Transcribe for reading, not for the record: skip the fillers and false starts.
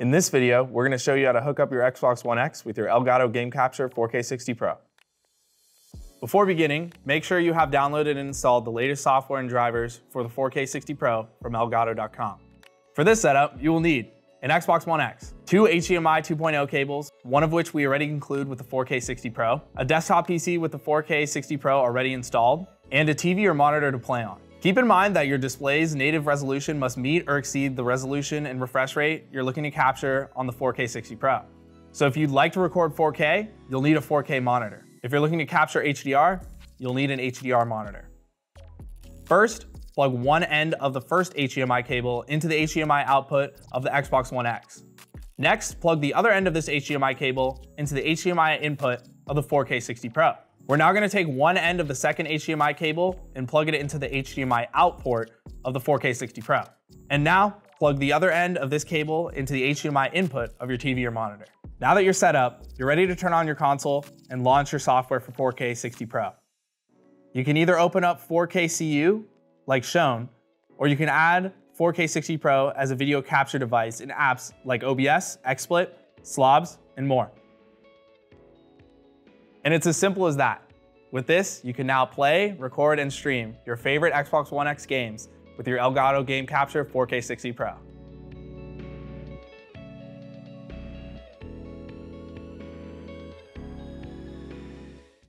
In this video, we're going to show you how to hook up your Xbox One X with your Elgato Game Capture 4K60 Pro. Before beginning, make sure you have downloaded and installed the latest software and drivers for the 4K60 Pro from Elgato.com. For this setup, you will need an Xbox One X, two HDMI 2.0 cables, one of which we already include with the 4K60 Pro, a desktop PC with the 4K60 Pro already installed, and a TV or monitor to play on. Keep in mind that your display's native resolution must meet or exceed the resolution and refresh rate you're looking to capture on the 4K60 Pro. So if you'd like to record 4K, you'll need a 4K monitor. If you're looking to capture HDR, you'll need an HDR monitor. First, plug one end of the first HDMI cable into the HDMI output of the Xbox One X. Next, plug the other end of this HDMI cable into the HDMI input of the 4K60 Pro. We're now going to take one end of the second HDMI cable and plug it into the HDMI out port of the 4K60 Pro. And now plug the other end of this cable into the HDMI input of your TV or monitor. Now that you're set up, you're ready to turn on your console and launch your software for 4K60 Pro. You can either open up 4KCU, like shown, or you can add 4K60 Pro as a video capture device in apps like OBS, XSplit, Slobs, and more. And it's as simple as that. With this, you can now play, record, and stream your favorite Xbox One X games with your Elgato Game Capture 4K60 Pro.